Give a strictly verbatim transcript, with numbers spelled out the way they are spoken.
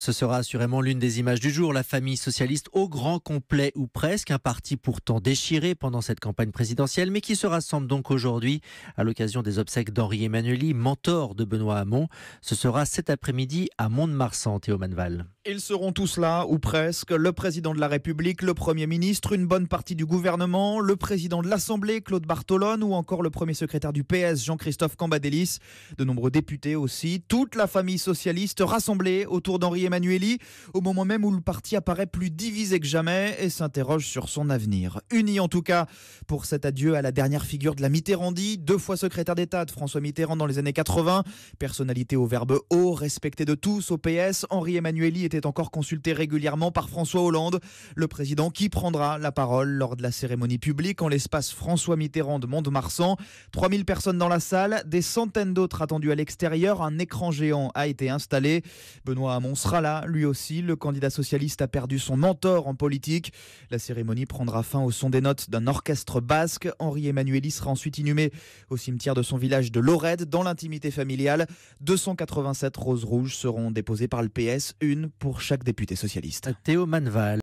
Ce sera assurément l'une des images du jour, la famille socialiste au grand complet ou presque, un parti pourtant déchiré pendant cette campagne présidentielle, mais qui se rassemble donc aujourd'hui à l'occasion des obsèques d'Henri Emmanuelli, mentor de Benoît Hamon. Ce sera cet après-midi à Mont-de-Marsan, Théo Maneval. Ils seront tous là, ou presque, le président de la République, le Premier ministre, une bonne partie du gouvernement, le président de l'Assemblée, Claude Bartolone, ou encore le premier secrétaire du P S, Jean-Christophe Cambadélis, de nombreux députés aussi, toute la famille socialiste rassemblée autour d'Henri Emmanuelli, au moment même où le parti apparaît plus divisé que jamais et s'interroge sur son avenir. Unis en tout cas pour cet adieu à la dernière figure de la Mitterrandie, deux fois secrétaire d'État de François Mitterrand dans les années quatre-vingts, personnalité au verbe haut, respectée de tous au P S, Henri Emmanuelli était encore consulté régulièrement par François Hollande, le président qui prendra la parole lors de la cérémonie publique en l'espace François Mitterrand de Mont-de-Marsan. trois mille personnes dans la salle, des centaines d'autres attendues à l'extérieur, un écran géant a été installé. Benoît Hamon sera là, lui aussi, le candidat socialiste a perdu son mentor en politique. La cérémonie prendra fin au son des notes d'un orchestre basque. Henri Emmanuelli sera ensuite inhumé au cimetière de son village de Lored, dans l'intimité familiale. deux cent quatre-vingt-sept roses rouges seront déposées par le P S, une pour chaque député socialiste. Théo Maneval.